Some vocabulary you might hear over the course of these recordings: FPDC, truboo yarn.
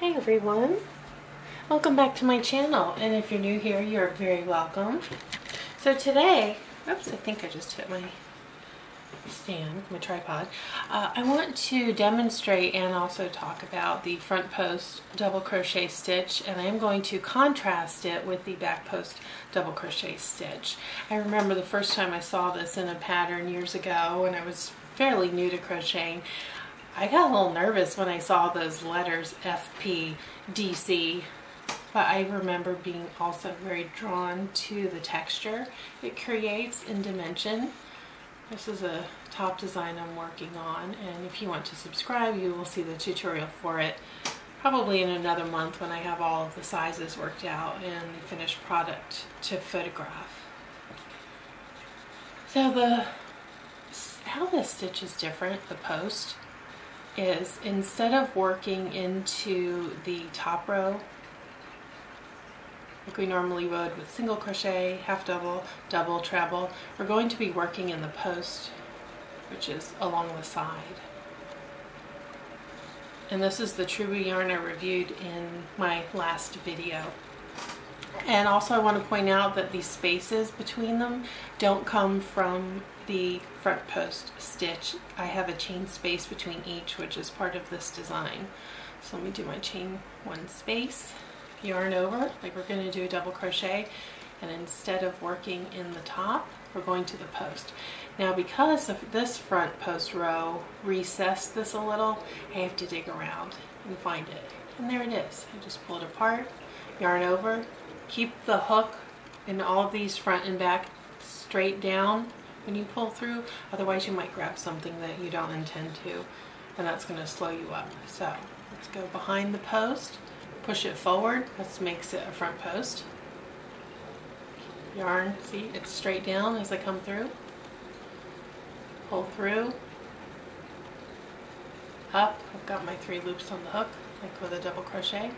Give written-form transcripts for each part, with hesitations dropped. Hey everyone, welcome back to my channel, and if you're new here, you're very welcome. So today, oops, I think I just hit my stand, my tripod. I want to demonstrate and also talk about the front post double crochet stitch, and I am going to contrast it with the back post double crochet stitch. I remember the first time I saw this in a pattern years ago when I was fairly new to crocheting. I got a little nervous when I saw those letters FPDC, but I remember being also very drawn to the texture it creates in dimension. This is a top design I'm working on, and if you want to subscribe, you will see the tutorial for it probably in another month when I have all of the sizes worked out and the finished product to photograph. So how this stitch is different, the post, is instead of working into the top row like we normally would with single crochet, half double, double, treble, we're going to be working in the post, which is along the side. And this is the truboo yarn I reviewed in my last video. And also I want to point out that the spaces between them don't come from the front post stitch. I have a chain space between each, which is part of this design. So let me do my chain one space, yarn over, like we're going to do a double crochet, and instead of working in the top, we're going to the post. Now because of this front post row recessed this a little, I have to dig around and find it. And there it is. I just pull it apart, yarn over, keep the hook in all of these front and back straight down when you pull through, otherwise you might grab something that you don't intend to, and that's going to slow you up. So let's go behind the post, push it forward, that makes it a front post. Yarn, see, it's straight down as I come through, pull through, up, I've got my three loops on the hook, like with a double crochet,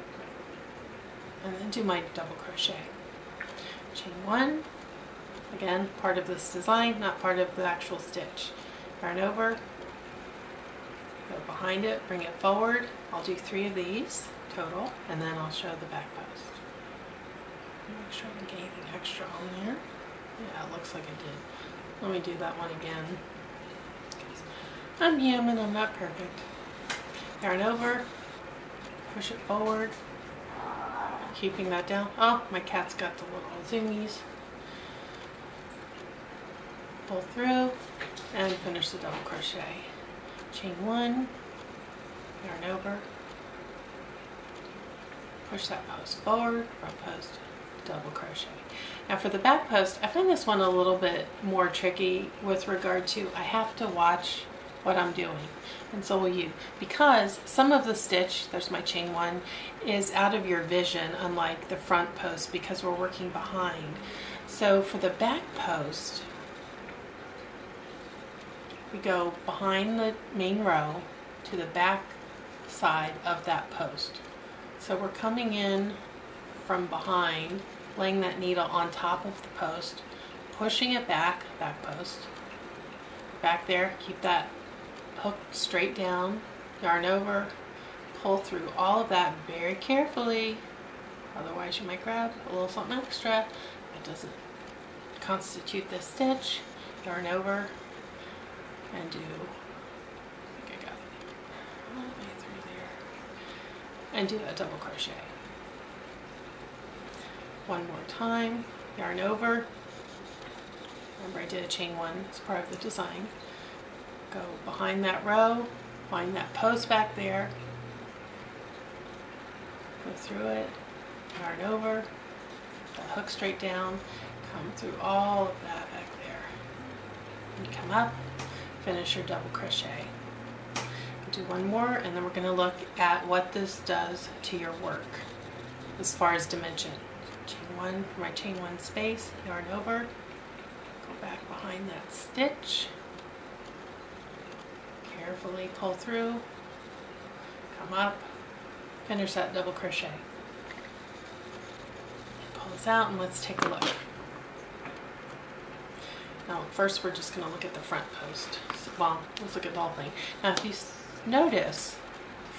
and then do my double crochet. Chain one, again, part of this design, not part of the actual stitch. Yarn over, go behind it, bring it forward. I'll do three of these total, and then I'll show the back post. Make sure I didn't get anything extra on there. Yeah, it looks like I did. Let me do that one again. I'm human, I'm not perfect. Yarn over, push it forward, keeping that down. Oh, my cat's got the little zoomies. Pull through and finish the double crochet. Chain one, yarn over, push that post forward, front post, double crochet. Now for the back post, I find this one a little bit more tricky with regard to I have to watch what I'm doing, and so will you, because some of the stitch, there's my chain one, is out of your vision, unlike the front post, because we're working behind. So for the back post, we go behind the main row to the back side of that post. So we're coming in from behind, laying that needle on top of the post, pushing it back, back post, back there, keep that hook straight down, yarn over, pull through all of that very carefully, otherwise you might grab a little something extra that doesn't constitute this stitch. Yarn over and do, I think I got it all the way through there, and do a double crochet. One more time, yarn over. Remember I did a chain one, it's part of the design. Go behind that row, find that post back there, go through it, yarn over, that hook straight down, come through all of that back there, and come up, finish your double crochet. Do one more, and then we're going to look at what this does to your work as far as dimension. Chain one, for my chain one space, yarn over, go back behind that stitch, carefully pull through, come up, finish that double crochet. Pull this out and let's take a look. Now first we're just going to look at the front post. Well, let's look at the whole thing. Now if you notice,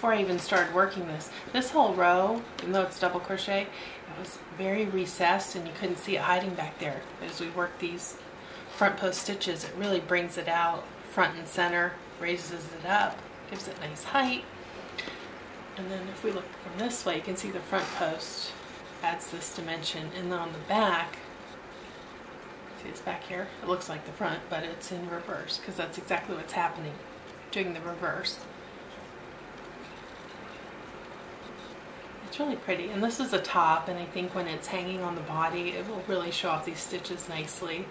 before I even started working this whole row, even though it's double crochet, it was very recessed and you couldn't see it hiding back there. As we work these front post stitches, it really brings it out front and center, raises it up, gives it nice height. And then if we look from this way, you can see the front post adds this dimension. And then on the back, see it's back here? It looks like the front, but it's in reverse, because that's exactly what's happening, doing the reverse. It's really pretty. And this is a top, and I think when it's hanging on the body, it will really show off these stitches nicely.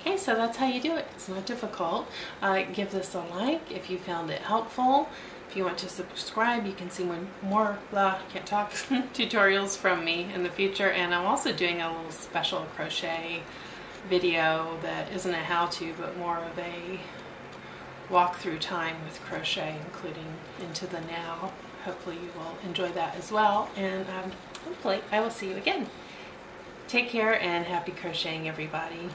Okay, so that's how you do it. It's not difficult. Give this a like if you found it helpful. If you want to subscribe, you can see more tutorials from me in the future. And I'm also doing a little special crochet video that isn't a how-to, but more of a walk-through time with crochet, including into the now. Hopefully you will enjoy that as well. And hopefully I will see you again. Take care and happy crocheting, everybody.